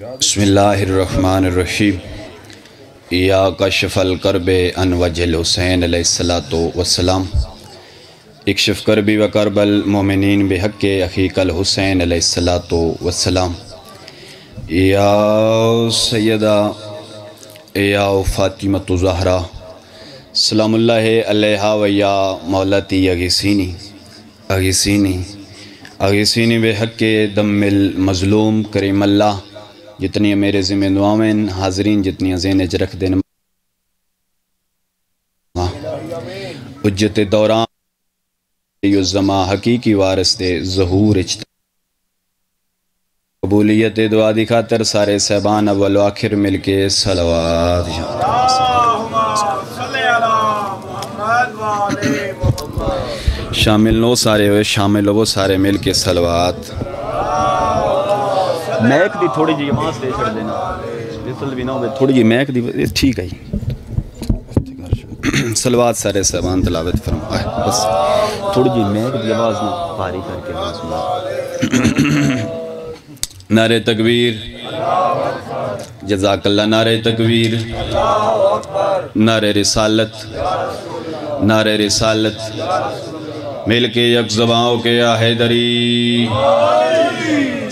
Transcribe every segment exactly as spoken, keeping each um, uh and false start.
बिस्मिल्लाहिर्रहमानिर्रहीम। या कशफ़ल करबे अन वजहल हुसैन अलैहिस्सलातो वस्सलाम, इक्शफ़ करबी व करबल मोमिनीन बिहक़्क़े अख़ीक़ल हुसैन अलैहिस्सलातो वस्सलाम। या सय्यदा या फ़ातिमतु ज़हरा सलामुल्लाहि अलैहा व या मौलती अग़ीसीनी अग़ीसीनी अग़ीसीनी बिहक़्क़े दम्मिल मज़लूम करीमल्लाह। जितनी मेरे ज़िम्मे दुआएं हाज़रीन, जितनी ज़ेनेज रख देना उज्जत दौरान युज़मा हकीकी वारस्ते ज़हूर कबूलियत दुआ दी खातर सारे सहबान अव्वल आखिर मिल के सलावत। शामिल नो सारे हुए, शामिल वो सारे मिल के सलावत। महक दी थोड़ी जी वहाँ से छोड़ देना, बिल्कुल भी ना हो, थोड़ी जी महक दी ठीक है जी। सलवात सारे सामान तलावत फरमाए, बस थोड़ी जी महक दी आवाज़ ना भारी करके आवाज़ सुना। नारे तकबीर, जज़ाकल्ला। नारे तकबीर, नारे रिसालत, नारे रिसालत। मिल के यक ज़बाओं के हैदरी,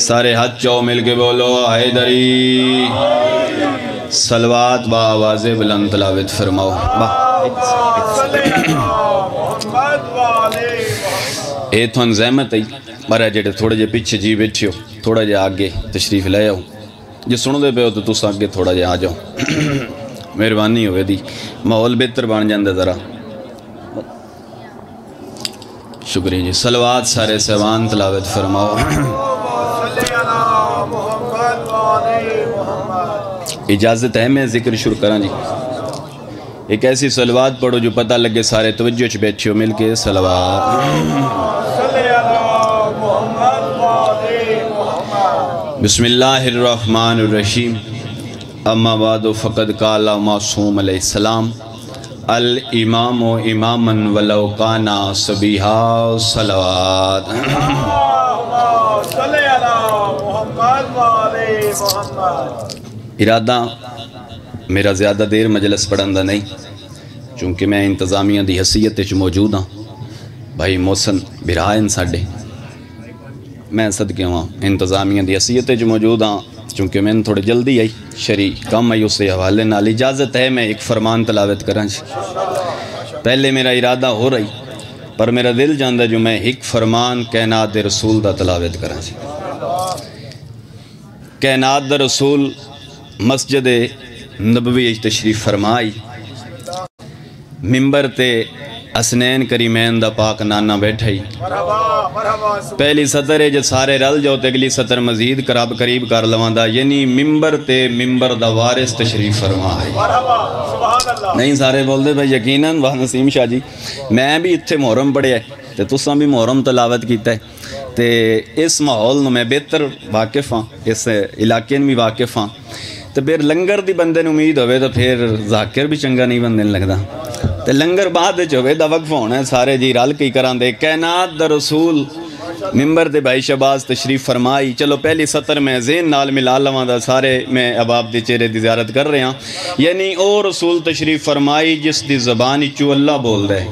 सारे हाथ चौ मिल के बोलो हैदरी। सलवात बा आवाज़े बुलंद तलावत फरमाओ। ये थोन जहमत आई मारा, जेडे थोड़े जे पीछे जी बैठे हो, थोड़ा जा आगे तशरीफ ले आओ। जो सुनते पे हो तो तुस आगे थोड़ा जा आ जाओ, मेहरबानी होवे दी, माहौल बेहतर बन जाता ज़रा। शुक्रिया जी। सलवात सारे सहबान तलावत फरमाओ। इजाज़त है मैं जिक्र शुरू करा जी। एक ऐसी सलवात पढ़ो जो पता लगे सारे तवज्जो च बैठे हो, मिल के सलवात। बिस्मिल्लाहिर्रहमानिर्रहीम। अम्मा बाद फ़क़द काला मासूम अलैहिस्सलाम अल इमाम इमामन वलौ काना सबीहा। सलवात। इरादा मेरा ज़्यादा देर मजलिस पढ़न दा नहीं, चूँकि मैं इंतज़ामिया की हैसीयत च मौजूद हाँ। भाई मोहसन बिरायन साढ़े, मैं सदके हाँ इंतज़ामिया की हैसीयत च मौजूद हाँ, चूँकि मैंने थोड़ी जल्दी आई, शरी कम आई, उस हवाले नाल इजाज़त है मैं एक फरमान तलावत करा जी। पहले मेरा इरादा हो रही पर मेरा दिल जांदा जो मैं एक फरमान कायनात रसूल दा तलावत करा जी। कायनात रसूल मस्जिद नबवी तशरीफ फरमाई, मिंबर ते हसनैन करीमैन दा पाक नाना बैठा ही। पहली सतर है जो सारे रल जाओ तो अगली सतर मजीद कराब करीब कर लवांदा, यानी मिंबर ते मिंबर दा वारिस तशरीफ फरमाई। नहीं सारे बोलते भाई यकीनन वाह नसीम शाह जी, मैं भी इत्थे मुहर्रम पढ़िया ते तुसां भी मुहर्रम तलावत कीता है, ते इस माहौल में मैं बेहतर वाकिफ हाँ, इस इलाके में भी वाकिफ हाँ। तो फिर लंगर दी बंदे नूं उम्मीद होवे तो फिर जाकिर भी चंगा नहीं बंदे लगदा, तो लंगर बाद विच होवे दा वक्फ होना है, सारे जी रल के करांदे। कायनात दा रसूल मिंबर दे भाई शहबाज तशरीफ फरमाई। चलो पहली सतर मैं जेन नाल मिला लवांदा, सारे मैं अबाब दे चेहरे दी ज़ियारत कर रहा, यानी ओ रसूल तशरीफ फरमाई जिस दी ज़बान चो अल्लाह बोलदा है।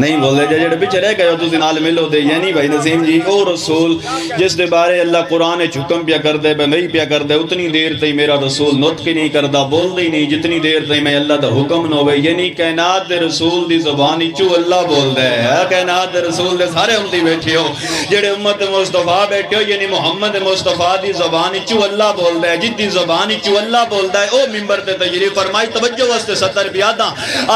नहीं बोलदे जे जेड़े पिछे रह गए तुसीं नाल मिलो दे, यानी भाई नसीम जी ओ रसूल जिस दे बारे अल्लाह कुरान च हुक्म पिया करदा है नहीं पिया करदा, उतनी देर तई मेरा रसूल नुतक ही नहीं करदा, बोलदा ही नहीं जितनी देर तई मैं अल्लाह दा हुक्म ना होवे। यानी कायनात दे रसूल दी ज़बान चो अल्लाह बोलदा है। कायनात दे रसूल दे सारे उंदी बैठे हो जेड़े उम्मत मुस्तफ़ा बैठे हो, यानी मुहम्मद मुस्तफ़ा दी ज़बान चू अल्लाह बोलदा है, जिद्दी ज़बान चू अल्लाह बोलदा है। ओ मिंबर ते तशरीफ़ फरमाई। तवज्जो वास्ते सत्तर बियादा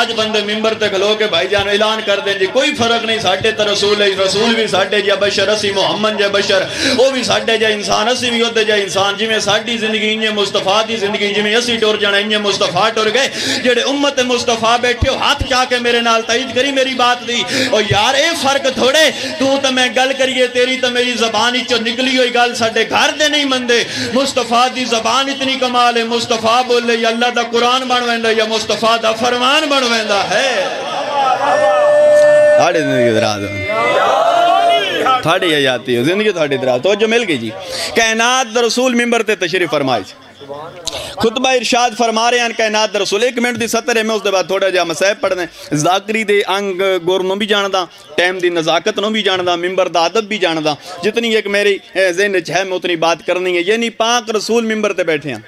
अज बंदे मिंबर ते खलो के भाई जान ऐलान कर दें जी, कोई फर्क नहीं, साढ़े तो रसूल है, रसूल भी साढ़े जा बशर, असी मुहम्मद जा बशर, वो भी साढ़े जा इंसान, असी भी ओदे जा इंसान। जिवें साडी ज़िंदगी इंज मुस्तफ़ा दी ज़िंदगी, जिवें असी टुर जाना इंज मुस्तफ़ा टुर गए। जेड़े उम्मत मुस्तफ़ा बैठे हो हाथ चा के मेरे नाल ताईद करी मेरी बात दी, और यार ए फर्क थोड़े, तू तो मैं गल करिए तेरी तो मेरी जबान चो निकली हुई गल साढ़े घर दे नहीं मनते। मुस्तफ़ा दी जबान इतनी कमाल है, मुस्तफ़ा बोले या अल्लाह दा कुरान बन वेंदा या मुस्तफ़ा दा फरमान बन वेंदा है। थोड़ी आजाती है जिंदगी थोड़ी तरह तो जो मिल गई जी। कायनात दा रसूल मिंबर ते तशरीफ फरमाए खुतबा इरशाद फरमा रहे हैं कायनात दा रसूल। एक मिनट की सतर है मैं उसके बाद थोड़ा जहा मसायब पढ़ना। जाकरी के अंग गुर नूं भी जानदा, टाइम की नज़ाकत नूं भी जानदा, मिंबर का अदब भी जानदा। जितनी एक मेरी जहन है मैं उतनी बात करनी है। यानी पाक रसूल मिंबर पर बैठे हैं,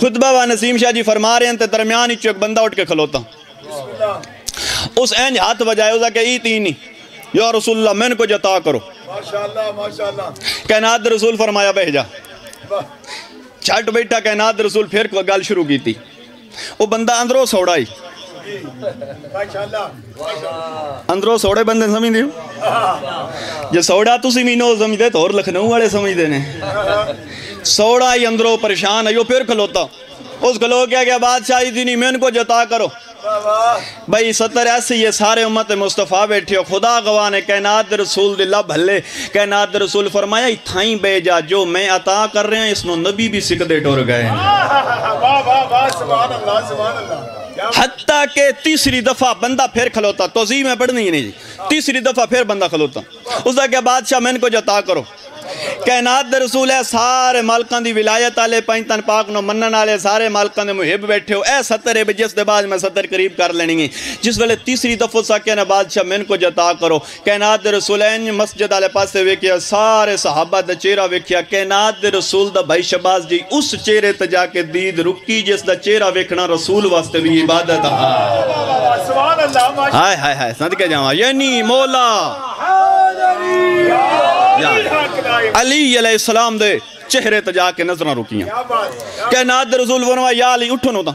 खुतबा व नसीम शाह जी फरमा रहे हैं तो दरम्यान एक बंदा उठ के खलोता, उस एंज हाथ बजाए उसका ई तीनी या रसूल्ला मैन को जता करो। माशाल्लाह माशाल्लाह कायनात रसूल फरमाया बह जा। छट बैठा कायनात रसूल फिर गल शुरू की थी। वो बंदा अंदरों सौड़ा ही अंदरों सौड़े बंदे समझते हो जो सौड़ा तुम मीनो समझते तो और लखनऊ वाले समझते ने। सौड़ा ही अंदरों परेशान है। वो फिर खलोता, उस खलो क्या क्या बादशाह तीनी मैन को जता करो। भाई सत्तर ऐसी ये सारे उम्मत मुस्तफ़ा बैठे हो। खुदा गवाह ने कायनात रसूल दिला भले। कायनात रसूल फरमाया इथाई बेजा जो मैं अता कर रहे हैं इसनों नबी भी सिकदे टुर गए। हत्ता के तीसरी दफ़ा बंदा फिर खलोता, तोजी में पढ़नी नहीं जी। तीसरी दफ़ा फिर बंदा खलोता, उसका क्या बादशाह मैन को जता करो। कायनात रसूल है सारे मालकां दी विलायत आले, पंज तन पाक नो मनन आले, सारे मालकां दे मुहिब बैठे हो। ए सत्तर है जिस दे बाद मैं सत्तर करीब कर लेनी है। जिस वेले तीसरी दफ़ा साके ना बादशाह मैन को जता करो। कायनात रसूल मस्जिद आले पासे वेखिया, सारे सहाबा दा चेहरा वेखिया। कायनात रसूल दा भाई शबाज जी उस चेहरे ते जाके दीद रुकी जिस दा चेहरा वेखना रसूल वास्ते भी इबादत। हाय हाय हाय सदके जावा। यानी मौला अली अलैहिस्सलाम दे चेहरे ते जाके नजरां रुकियां। कायनात रसूल फरमाया या अली उठो ना।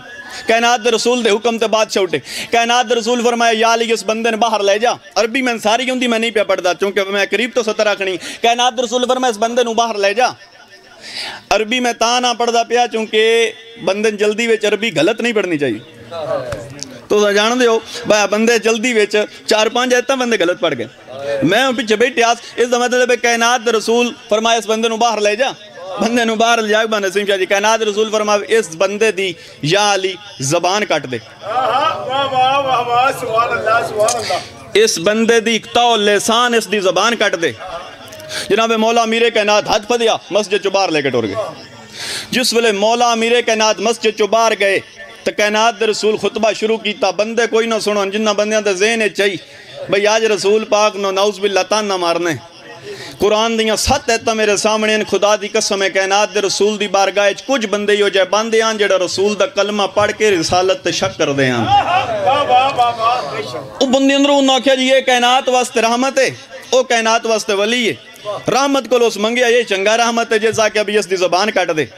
कायनात रसूल दे हुक्म ते बादशाह उठे। कायनात रसूल फरमाया या अली इस बंदे ने बाहर ले जा। अरबी मैं सारी क्यों दी मैं नहीं पे पढ़दा क्योंकि मैं करीब तो सतर आखनी। कायनात रसूल फरमाया इस बंदे नूं बाहर ले जा। अरबी मैं तां ना पढ़दा पिया क्योंकि बंदे जल्दी विच अरबी गलत नहीं पढ़नी चाहिए। तो जानते हो भाई बंदे जल्दी विच चार पांच आयतां बंदे गलत पढ़ गए। मैं पिछे बैठिया इसका मतलब कायनात रसूल फरमाए इस बंदे नूं बाहर ले जा। बंदे नूं बाहर ले जा नसीम शाह जी। कायनात रसूल फरमाए इस बंदे दी या अली जबान कट दे। इस बंदे दी तौ लसान इस दी जबान कट दे। जनाब मौला मीरे कायनात हथ फदिया मस्जिद चो बाहर लेके टुर गए। जिस वेले मौला मीरे कायनात मस्जिद चो बाहर गए तो कायनात रसूल खुतबा शुरू किया। बंदे कोई ना सुनो जिन्ना बंदियां दा ज़हन है चाहिए भाई आज रसूल पाक नो नाउज़ बिल्ला ताना मारने। कुरान दियाँ सत्त ऐतां मेरे सामने न। खुदा दी कसम है कायनात दे रसूल दी बारगाह च कुछ बंदे ही हो जाए बंदे आन जेड़ा रसूल दा कलमा पढ़ के रिसालत ते शक करदे आन। ओ बंदे अंदरों उन्हां आखेआ जी ये कायनात वास्ते रहमत है, ओ कायनात वास्ते वली है। रहमत कोल उस मंगिया ये चंगा रहमत है जिस आके अभी इस दी ज़बान कट दे।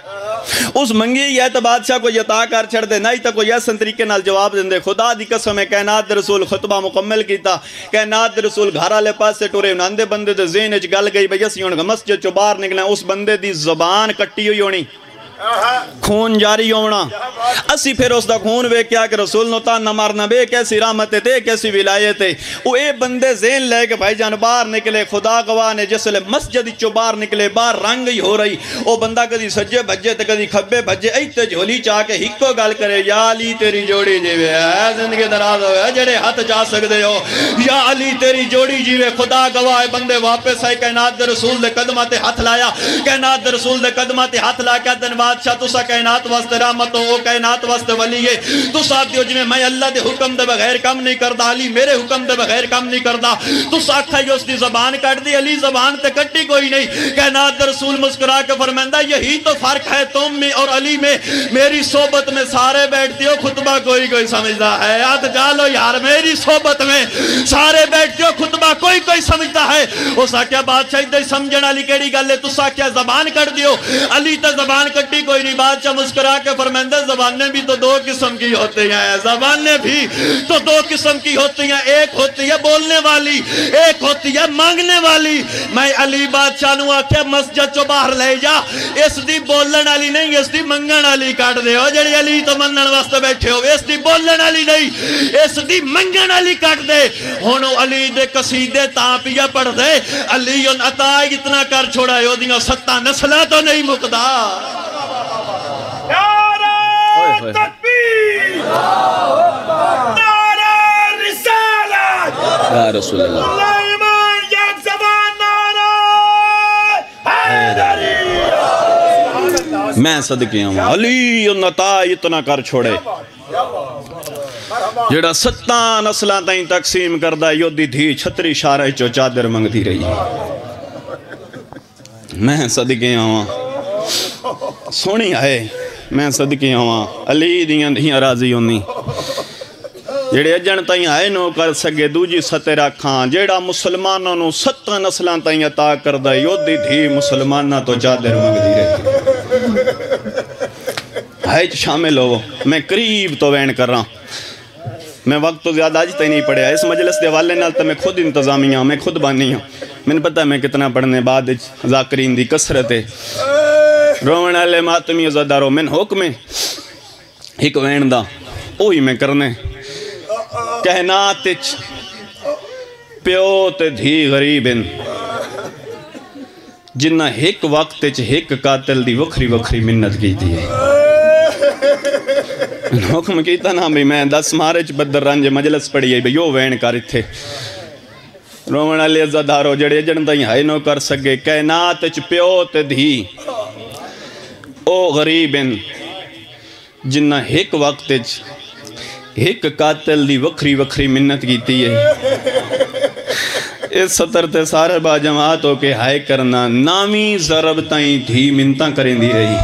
उस मंगी ही है तो बादशाह को यता कर छड़ दे, नहीं तो कोई इस तरीके नाल जवाब देंदे। खुदा दी कसम है कायनात रसूल खुतबा मुकम्मल किया। कायनात रसूल घर आले पासे टुरे। उन्हांदे बंदे दे ज़हन च गल गई भाई असीं हुण मस्जिद चो बाहर निकलना। उस बंदे दी ज़बान कट्टी हुई होनी, खून जारी होना। असी फिर उसका खून वेख्या कि रसूल नूं ताना मारना बे कैसी रहमत ते कैसी विलायत है। वो ये बंदे ज़हन ले के भाई जान बाहर निकले। खुदा गवाह ने जिस वेले मस्जिद चो बाहर निकले बाहर रंग ही हो रही। वो बंदा कदी सज्जे भज्जे ते कदी खब्बे भज्जे, इत्ते झोली चा के इक्को गल करे या अली तेरी जोड़ी जीवे। ऐ जिंदगी दराज होवे जेड़े हथ जा सकदे हो या अली तेरी जोड़ी जीवे। खुदा गवाह बंदे वापस आए। कायनात दे रसूल दे कदमां ते हथ लाया। कायनात दे रसूल दे कदमां ते हथ ला के धन्यवाद बादशाह तुसा कायनात वास्ते रहमत हो, कायनात वास्ते वली है। तुस आखियो जिवें मैं अल्लाह दे हुक्म दे बगैर काम नहीं करदा, अली मेरे हुक्म दे बगैर काम नहीं करदा। तुस आखियो उसदी ज़बान कट दी, अली ज़बान ते कट्टी कोई नहीं। कायनात रसूल मुस्कुरा के फरमांदा यही तो फर्क है तुम में और अली में। मेरी सोबत में सारे बैठते हो, खुतबा कोई कोई समझदा है। याद जा लो यार, मेरी सोबत में सारे बैठते हो, खुतबा कोई कोई समझदा है। उस आख्या बादशाह इदां समझण वाली केड़ी गल है। तुस आख्या ज़बान कट दियो, अली ते ज़बान कट्टी कोई नहीं। बादशाह मुस्कुरा के फरमांदा ज़बानें भी तो दो किस्म की होती हैं। ज़बानें भी तो दो किस्म की होती हैं, एक होती है बोलने वाली, एक होती है मांगने वाली। मैं अली बादशाह नूं आख्या मस्जिद चो बाहर ले जा। इस दी बोलण वाली नहीं, इस दी मंगण वाली कट दे। जेड़ी अली तो मनण वास्ते बैठे हो, इस दी बोलण वाली नहीं, इस दी मंगण वाली कट दे। हुण अली दे कसीदे तां पिया पढ़ दे, अली उन अता इतना कर छोड़ा है ओदियां सत्ता नस्लां तो नहीं मुकदा। नारे रिसालत या रसूल अल्लाह। मैं सदके आवा अली नता इतना कर छोड़े जेड़ा सत्ता नस्लां ताईं तकसीम करदा योदी धी छतरी शारे चो चादर मंगदी रही। मैं सदके आवा सोनी आए मैं सदके आवा अली दियां धियां राजी होनी जेड़े अजन ताईं आए नो कर सके दूजी सतेरा खां जेड़ा मुसलमानां नूं सत्ता नस्लां ताईं अता करदा योदी धी मुसलमानां तो चादर मंगदी रही। हैच शामिल हो मैं करीब तो वैन कर रहा मैं वक्त तो ज़्यादा आज तक नहीं पढ़िया इस मजलिस के हवाले नाल तो मैं खुद इंतजामिया मैं खुद बानी हाँ मैंने पता मैं कितना पढ़ने बाद जाकरीन की कसरत है रोवण वाले मातमी ज़्यादा रो मैंने हुक्म एक वैन का ओ ही मैं करने कहनात प्यो ते धी गरीब इन जिन्ना एक वक्त एक कातिल की वखरी वखरी मिन्नत की हुक्म किया ना भी मैं दस मारे च बदर रंज मजलस पड़ी आई भाई यो वैन कर इत्थे रोवण वाले अजादारो जड़े अजन ताईं हाय नो कर सके कायनात च प्यो ते धी ओ गरीब इन जिन्ना एक वक्त एक कातिल की वखरी वखरी मिन्नत की है। इस सतर ते सारे बाजमात हो के हाय करना नामी जरब ताई धी मिन्नता करेंदी रही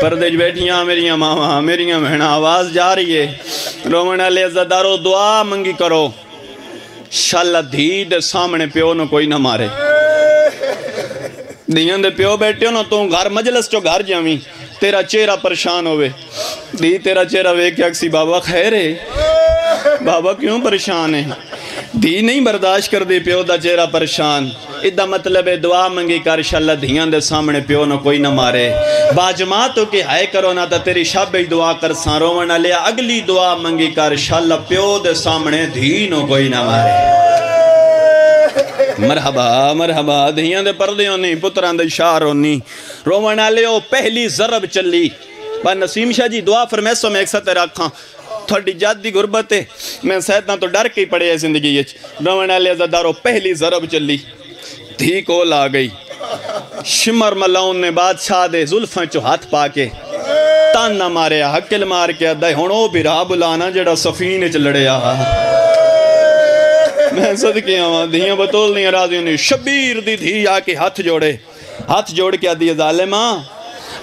परदे च बैठियां मेरिया मावा मेरिया भैन आवाज जा रही है रोवण वाले अजादारो दुआ मंगी करो शाला धी दे सामने प्यो न कोई ना मारे धियां दे प्यो बैठे हो ना तू घर मजलस चो घर जावी तेरा चेहरा परेशान होवे धी तेरा चेहरा वेख के आखसी बाबा खैर है बाबा क्यों परेशान है धी नहीं बर्दाश्त कर दी प्यो का चेहरा परेशान इदा मतलब है दुआ मंगी कर शाला धियां दे सामने प्यो न कोई ना मारे बाजमात हो के हाय करो ना तो तेरी शाबे दुआ कर सा रोवण वाले अगली दुआ मंगी कर शाला प्यो दे सामने धी न कोई ना मारे मरहबा मरहबा धियां दे परदे होनी पुत्रां दे इशार होनी रोवण वाले ओ पहली जरब चली पर नसीम शाह जी दुआ फरमैसो में एक सते रखा थोड़ी जाती गुरबत है मैं सैदा तो डर के ही पड़े जिंदगी रोवण वाले अजादारो पहली जरब चली धी कोल आ गई शिमर मलाउन ने बादशाह दे जुल्फां चो हाथ पा के ताना मारे हक्किल मार के अदा हुण ओ भी राह बुलाना जेड़ा सफीने च लड़िया मैं सदके आवां धियां बतौल नहीं राजी नहीं शबीर दी धी आके हाथ जोड़े हाथ जोड़ के आदी ज़ालिमा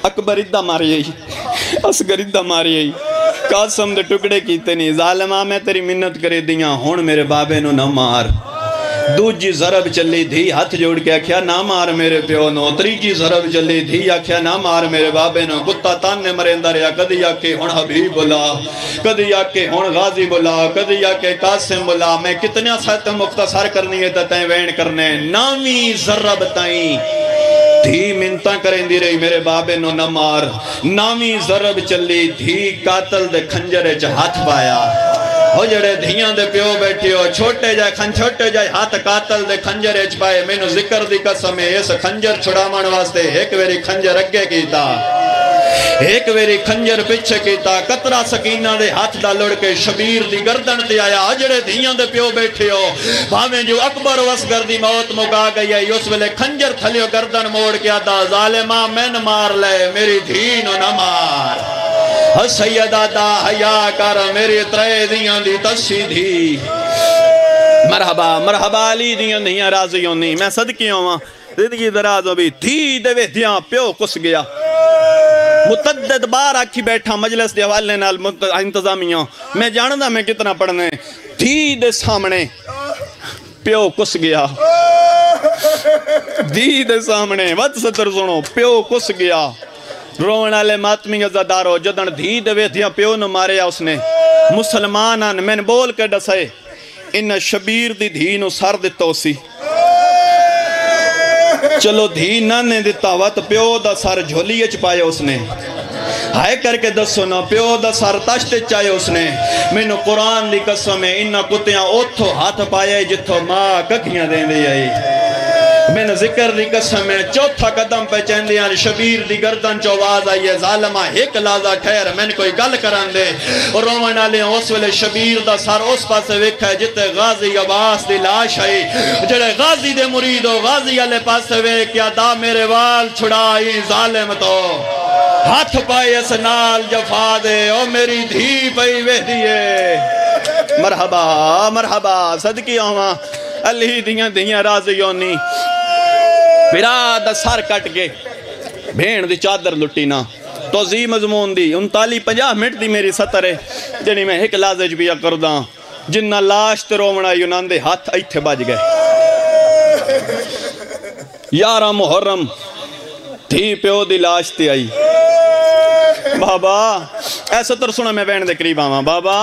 अकबर इदा मारी आई असगर इदा मारी आई कासम दे टुकड़े कीते नहीं जालिमा मैं तेरी मिन्नत करे दियां हुण मेरे बाबे नु ना मार दूजी जरब चली धी हाथ जोड़ के आख्या ना मार मेरे प्यो नो त्रीजी जरब चली धी आख्या ना मार मेरे बाबे नो कुत्ता ताने मरेंदा रहा कदी आके हुण हबीब बुला कदी आके हुण गाजी बुला कदी आके कासिम बुला मैं कितना सत मुख्तसर करनी है तैं वैन करने नामी जरब ताई धी मिन्नतां करेंदी रही मेरे बाबे नो न मार नामी जरब चली धी कातल दे खंजरे च हाथ पाया हो जड़े धियां दे प्यो बैठे हो छोटे जाए खं छोटे जाए हाथ कातल दे खंजरे च पाए मैनू जिक्र दी कसम है इस खंजर छुड़ावण वास्ते एक वेरी खंजर अगे कीता एक वेरी खंजर पिछे कीता कतरा सकीना दे हाथ दा लड़ के शबीर दी गर्दन ते आया अजड़े धियां दे प्यो बैठे हो भावें जो अकबर असगर दी मौत मुका गई है उस वेले खंजर थलियो गर्दन मोड़ के आदा जालिमा मैन मार ले मेरी धी नो ना मार हसैयदा दा हया कर मेरी त्रै धियां दी तसी धी मरहबा मरहबा अली दियां धियां राजी होनी मैं सदके आवां जिंदगी दराज हो भी धी दे वेधियां प्यो कुस गया मुतद्दद बार आखी बैठा मजलिस के हवाले नाल इंतजामिया मैं जानदा मैं कितना पढ़ने धी दे सामने प्यो कुस गया धी दे सामने वत सतर सुनो प्यो कुस गया रोवण वाले मातमी अजादारो जदन धी दे वेधियां प्यो न मारिया उसने मुसलमान हन मैंने बोल के दसे इन शबीर दी धी नु सर दिता उसी चलो धी नाने दिता वत प्यो दा सर झोली च पाया उसने हाय करके दसो ना प्यो दा सर तश्ते चाहे उसने मैनू कुरान दी कसम है इन्ना कुत्तियां ओथों हाथ पाया जिथों मां कखियां देंदी आई मैंने जिक्र दी कसम है चौथा कदम पे चेंदियां शबीर दी गर्दन चो आवाज आई है जालिमा एक लाजा ठहर मैंने कोई गल करान दे रोवन वाले उस वेले शबीर दा सर उस पासे वेखा है जिथे गाजी अब्बास दी लाश आई जेड़े गाजी दे मुरीद हो गाजी वाले पासे वेख के दा मेरे वाल छुड़ाई जालिम तो हाथ पाए इस नाल जफा दे ओ मेरी धी पई वेदी है मरहबा मरहबा सदकी आवा अली दियां दियां राजी होनी फिरा दा सर कट के भेण दी चादर लुटी ना तोजी मजमून दी उनताली पंजाह मिनट दी मेरी सतर है जिन्हें मैं एक लाजे च पिया करदा जिन्ना लाश ते रोवना यूनान दे हथ इत्थे बज गए यारा मुहर्रम धी प्यो दी लाश ते आई बाबा ऐ सतर सुना मैं भैन दे करीब आवा बाबा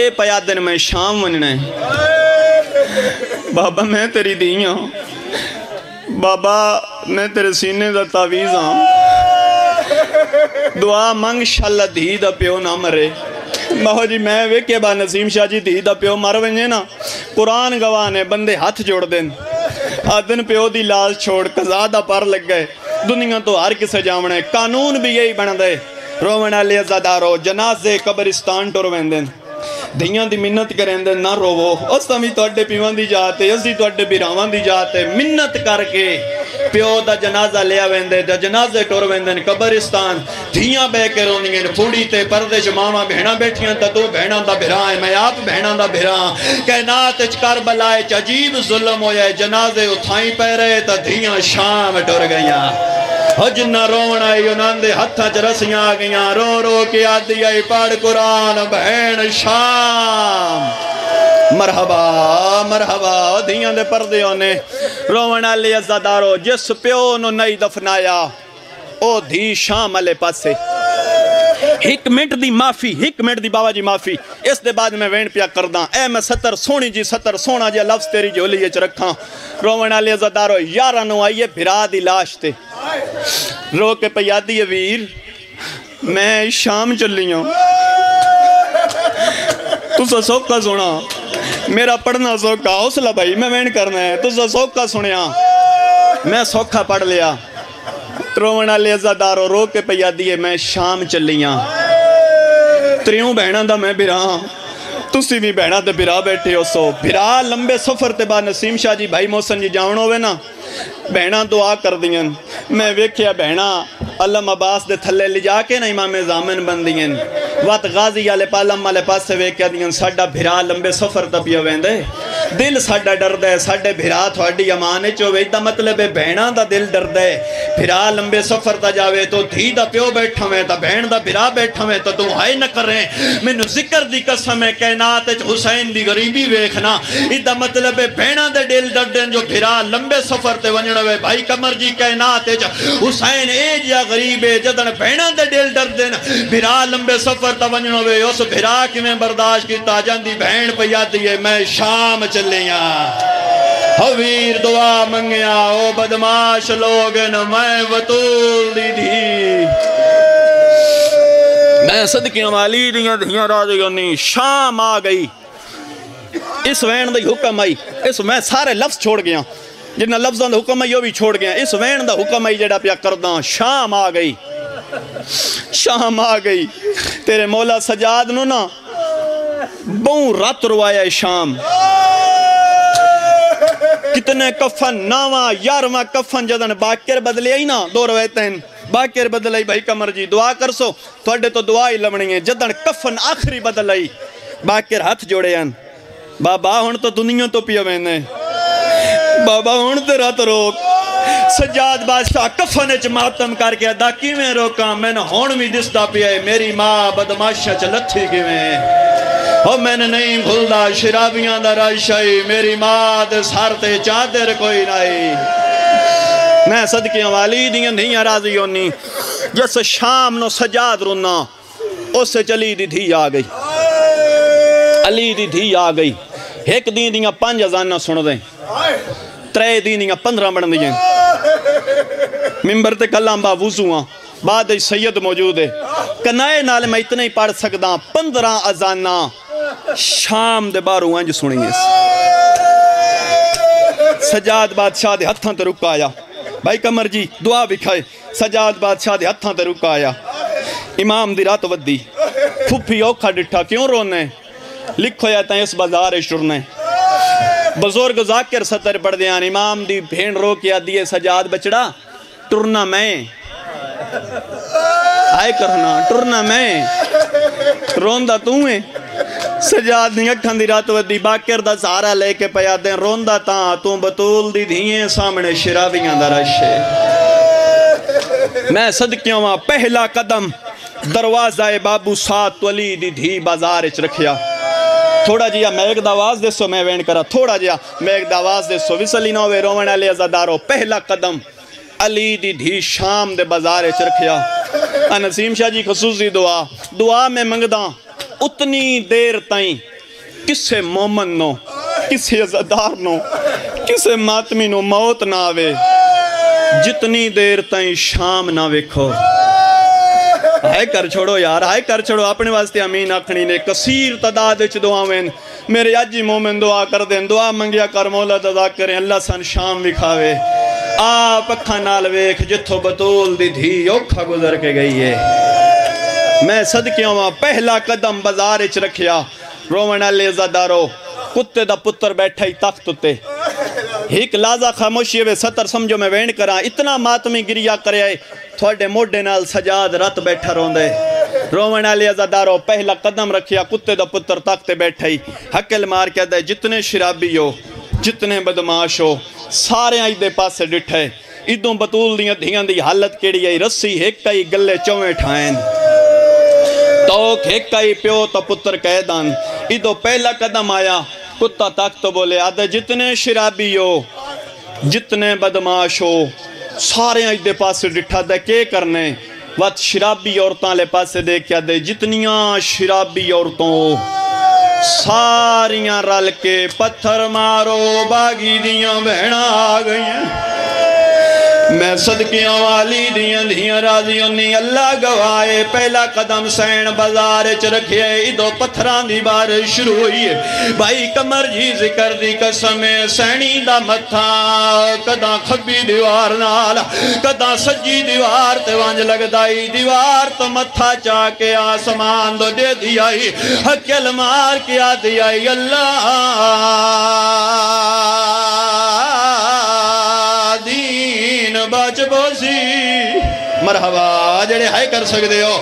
ए पया दिन मैं शाम वंजना है बाबा मैं तेरी दी हूं बाबा मैं तेरे सीने दा तावीज़ हां दुआ मंग शाला धी दा प्यो ना मरे बाबा जी मैं वे के बा नसीम शाह जी धी दा प्यो मर वजे ना कुरान गवाह ने बंदे हाथ जोड़ देन आदन प्यो दी लाश छोड़ कजा दा पर लग गए दुनिया तो हर किसे जावने कानून भी यही बन दे रोवन वाले आजादारो जनाजे कब्रिस्तान टुर वेंदे धियां दी मिन्नत करेंदे ना रोवो उस तमी तुहाडे पीवां दी जात है असीं तुहाडे बिरावां दी जात है मिन्नत करके प्यो दा जनाजा लिया वेंदे ते जनाजे टुर वेंदे न कब्रिस्तान धियां बह के रोंदियां न फूड़ी ते परदे च मावां भैणां बैठियां ते तू भैणां दा भिरा है मैं आप भैणां दा भिरा कायनात च करबला च अजीब जुल्म होया जनाजे उठाई पै रहे ते धियां शाम टुर गईयां जिन्ना रोन आई उन्होंने हथा च रस्सियां आ गई रो रो के आदि आई पढ़ कुरान भैन शाम मरहबा मरहबा धियां दे परदे होने रोवन वाले अजादारो जिस प्यो नु नहीं दफनाया ओ धी शाम वाले पासे एक मिनट दी माफी एक मिनट दी बाबा जी माफी इस दे बाद मैं वेण पिया करदा ए मैं सतर सोहनी जी सतर सोहना जे लफ्ज तेरी झोली च रखा रोवन वाले अजादारो यारा नु आई है भिरा दी लाश ते रो के पयादी है वीर मैं शाम चली हूं तुसा सौका सुना मेरा पढ़ना सौका हौसला भाई मैं मेहनत करना है तुसा सौका सुनिया मैं सौखा पढ़ लिया रोवन वाले अजादारो रो के पयादी है मैं शाम चली हाँ त्रियों बहना दा मैं बिरा तुसी भी भैणा ते बिरा बैठे हो सो बिरा लंबे सफर ते बाद नसीम शाह जी भाई मोहसन जी जावण होवे ना भैणा दुआ कर दियां मैं वेख्या भैणा अलम अब्बास दे थले ले जाके ना इमामे जामन बन दियां वत गाजी आले पालम वाले पासे वेख्या दियां साडा बिरा लंबे सफर दा पिया वेंदे दिल साडा डरदा है साडे बिरा थोड़ी अमान च होवे दा मतलब है भैणा दा दिल डरदा है बिरा लंबे सफर दा जावे तो धी दा प्यो बैठावे ता भैण दा बिरा बैठावे तो तू हाय न करे मेनू जिक्र दी कसम है कायनात च हुसैन दी गरीबी वेखना इदा मतलब है भैणा दे दिल डरदे जो बिरा लंबे सफर ते वंजण वे भाई कमर जी कायनात च हुसैन ए जिया गरीब है जदन भैणा दे दिल डरदे न बिरा लंबे सफर उस भिरा किवें बर्दाश्त कीता जांदी भैण पई आदी है मैं शाम चलिया हवीर दुआ मंगिया ओ बदमाश लोग न मैं बतूल दी धी मैं सदकियां वाली दियां धियां राजगनी शाम आ गई इस वैन दी हुक्म आई इस मैं सारे लफ्ज छोड़ गया जिन्ना लफ्जां दा हुक्म आई ओ भी छोड़ गया इस वैन दा हुक्म आई जेड़ा पिया करदा शाम आ गई शाम आ गई तेरे मौला सजाद नु ना बहु रात रुवाया शाम कितने कफन नावा यारवा कफन जदन बाकिर बदले आई ना दो रवायतें बाकिर बदलाई भाई कमर जी दुआ कर सो थोड़े तो दुआ ही लमनी है जदन कफन आखिरी बदलाई बाकिर हाथ जोड़े हैं बाबा हुण तो दुनिया तो पिया वेने बाबा हुण ते रात रोक सजाद बादशाह कफन च मातम करके अदा किवें रोका मैंने हुण भी दिसदा पिया मेरी मां बदमाशा च लथी किवें ओ मैंने नहीं भुलदा शराबियां दा राशाई मेरी मां दे सर ते चादर कोई नहीं मैं सदकियां वाली दियां नहीं राजी होनी जिस शाम नो सजाद रोना उस चली दी धी आ गई अली दी धी आ गई एक दिन दियां पांच अजाना सुन दे त्रै दिन दियां पंद्रह बन दियां मिम्बर ते कलाम बावूजू हाँ बाद सैयद मौजूद है कनाए नाल मैं इतना ही पढ़ सकदा पंद्रह अजाना शाम दे बारू अंज सुनिए सजाद बादशाह के हथों ते रुक आया। भाई कमर जी दुआ विखाए। सजाद बादशाह के हथों ते रुक आया। इमाम दी रात वधी, फुफी औखा डिठा क्यों रोने, लिखोया तैं इस बाजार शुरने। बजुर्ग जाकिर सतर पढ़दे आन, इमाम दी भेण रो के आदी है सजाद बचड़ा टुरना मैं आए करना टुरना मैं रोंदा तू है। सजाद दी अखां दी रात वधी, बाकिर दा सहारा लेके पया दे रोंदा तां तू बतूल दी धीए सामने शराबियां दा रश है। मैं सदकियों वां पहला कदम दरवाजा बाबू सात अली दी धी बाजार च रखिया। थोड़ा जिहा मैग दा आवाज दसो मैं वेण करा, थोड़ा जिहा मैग दा आवाज दसो विसली ना होवे रोवण वाले अज़ादारो। पहला कदम अली दी धी शाम दे बाजार च रखिया। नसीम शाह जी खसूसी दुआ दुआ मैं मंगदा उतनी देर ताईं किसे मोमन नो किसे अज़ादार नो किसे मातमी नो मौत ना आवे जितनी देर ताईं शाम ना वेखो। हाय कर छोड़ो यार, हाय कर छोड़ो। अपने वास्ते अमीन आखनी ने कसीर तादाद विच दुआवें। मेरे अज ही मोमिन दुआ कर दें, दुआ मंगिया कर मौला तदा करें। अल्लाह सन शाम विखावे। आप अखा नाल वेख जिथों बतूल दी धी औखा गुजर के गई है। मैं सदके आवां पहला कदम बाजार च रखिया। रोवण वाले अज़ादारो कुत्ते दा पुत्तर बैठा ही तख्त उत्ते। एक लाजा खामोशी वे सतर समझो मैं वेण करा। इतना मातमी गिरिया करे थोड़े मोढ़े नाल सजाद रत बैठा रोंदे। रोवण वाले अज़ादारो पहला कदम रखिया, कुत्ते दा पुत्तर तख्ते बैठा ही हकल मार के दे। जितने शराबी हो जितने बदमाश हो सारे आई दे पासे डिठे। इदों बतूल दियां धियां दी हालत केड़ी आई। रस्सी एक कई गले चौवें ठाएन, तोक एक कई प्यो तो पुत्तर कैदान। इदो पहला कदम आया। कुत्ता तक तो बोले आदे जितने शराबी हो जितने बदमाश हो सारे इस पास डिठा दे के करने। वत शराबी औरतों ले पासे दे के आदे जितनिया शराबी औरतों सारियां रल के पत्थर मारो बागी दियां बहन आ गई। मैं सदकियां वाली दियां धियां राजी होनी अल्लाह गवाए। पहला कदम सैन बाजार च रखे। इदो पत्थर की बारिश शुरू हुई है। भाई कमर जी जिक्र दी कसम सैनी दा मथा कदा खब्बी दीवार नाल कदा सज्जी दीवार ते वंज लगदा ई। दीवार तो मथा चा के आसमान दो दे दी आई। हकल मार के आ दी आई अल्लाह बच बोसी। मरहबा जड़े हाय कर सकते हो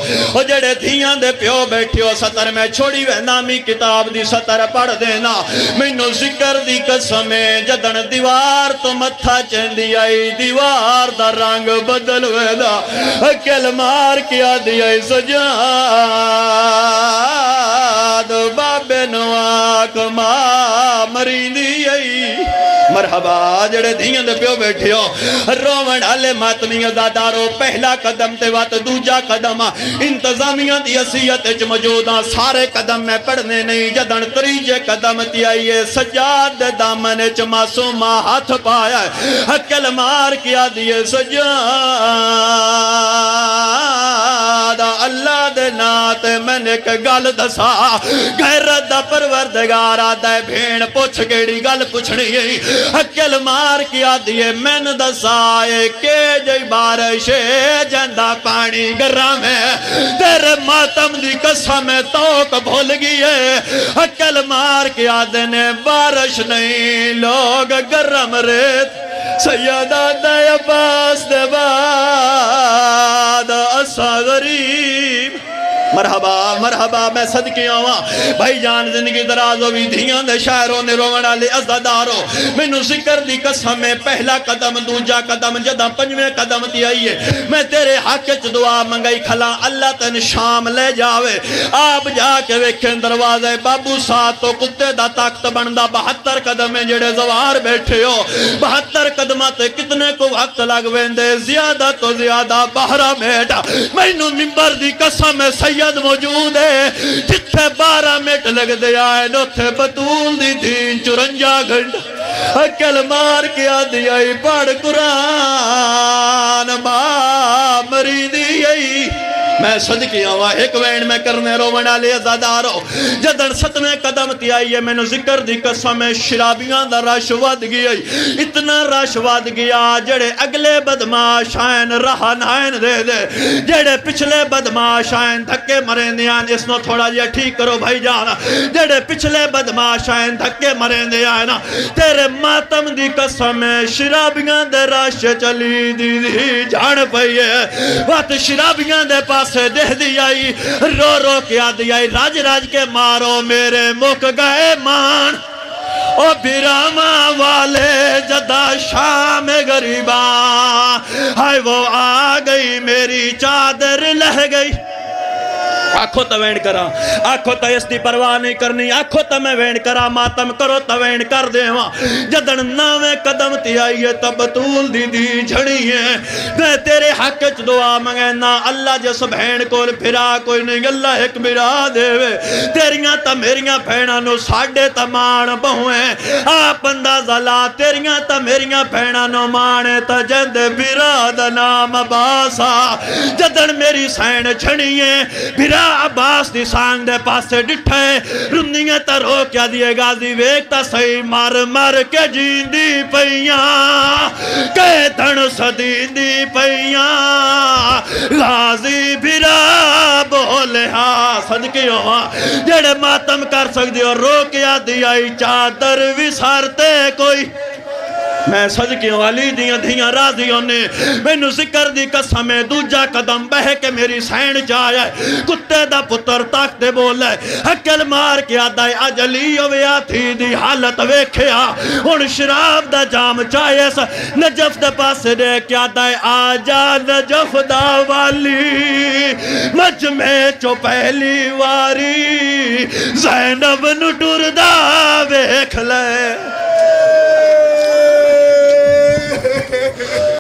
जड़े धियां दे प्यो बैठे हो। सतर मैं छोड़ी वे नामी किताब दी सतर पढ़ देना। मैनू जिक्र दी कसम जदन दीवार तो मथा चंदी आई दीवार दा रंग बदल वेदा। अकल मार के आदी आई सजाद बाबे नवाक मां मरींदी आई। मरहबा जड़े धियां दे प्यो बैठे हो। रोवण आले मातमी अज़ादारो पहला कदम ते वत दूजा कदम इंतजामिया दी असीयत च मौजूद। सारे कदम मैं पढ़ने नहीं। जदन त्रीजे कदम ते आइए सजाद दे दामन च मासूमा हाथ पाया। हकल मार के आदि सजाद अल्लाह दे नात मैंने एक गल दसा। गैरत दा परवरदगार आदा भेण पुछ केड़ी गल पुछनी है। अकल मार के आदि मैन दसाए के जई बारिश जंदा पानी गरा में तेरे मातम दी कसम तौक भूल गई है। अकल मार के आदि ने बारिश नहीं लोग गरम रेत। सैयदा दे अब्बास दे बाद असा गरीब। मरहबा मरहबा मैं सदके आवा। भाई जान जिंदगी दराज हो भी धियां दे शायरों ने रोवण वाले अज़ादारो मैनू जिक्र दी कसम पहला कदम दूजा कदम जदा पंजवें कदम ते आई है। मैं तेरे हक च दुआ मंगाई खला अल्लाह तन शाम ले जावे। आप जाके वेखें दरवाजे बाबू साहब तो कुत्ते दा ताकत बनदा। बहत्तर कदम जेड़े जवार बैठे हो बहत्तर कदम ते कितने को वक्त लग वेंदे ज्यादा तो ज्यादा बारह मिनट। मैनू मिंबर दी कसम सैयद मौजूद है। जिथे बारह मिनट लगते आए उथे बतूल दी दीन चुरंजा घंटा। अकल मार के आदि आई पढ़ कुरान मां मरीदी आई। मैं सदकी आवा एक वैन में करने रोवन वाले अजादारो जदन सतवें कदम ते आई है मैनू जिक्र दी कसम है शराबियां दा रश वध गया इतना रश वध गया जेड़े अगले बदमाश आन रहा नायन दे दे जेड़े पिछले बदमाश आन धक्के मरेंदे आन इसनो थोड़ा जिहा ठीक करो भाई जान जेड़े पिछले बदमाश आन धक्के मरेंदे आन तेरे मातम दी कसम है शराबियां दे रश चली दीदी जान पई है वत शराबियां दे पासे दे दी आई रो रो के आदि आई राज राज के मारो मेरे मुख गए मान ओ बिरामा वाले जदा शाम गरीबा हाय वो आ गई मेरी चादर लह गई। आखो तो वेण करा आखो तो इसकी परवाह नहीं करनी आखो तो मैं वेण करा मातम करो तो वेण कर देवा जदन नावे कदम ते आईए तब तूल दी दी झड़ी है मैं तेरे हक च दुआ मंगना अल्लाह जिस भैन कोल फिरा कोई नहीं अल्लाह एक मिरा देवे तेरियां तो मेरियां भैणां नूं साडे तो मान बहुए आप अंदाजा ला तेरियां तो मेरियां भैणां नूं माणे तो जद बिरा दा नाम बासा जदन मेरी सैन झड़ी है बिरा अब्बास दी सांग दे पासे डिठे रुंदियां तां रो क्या दिए गाजी वेख तां सही मार मार के जींदी पईयां के धन सदींदी पईयां गाजी बिरा बोले हां सदके होवा जेड़े मातम कर सकदे हो रो के आदी आई चादर विसारते कोई मैं सदके वाली दिया धियां राजियों ने मैनू जिक्र दी कसम है दूजा कदम बह के मेरी सैन जाया कुत्ते दा पुत्तर ताकते बोले अकल मार के आदा अज अली होया थी दी हालत वेखिया हुण शराब दा जाम चाहे नजफ दे पासे दे के आदा आ जा नजफ दा वाली मजमे चो पहली वारी ज़ैनब नूं टुरदा वेख ले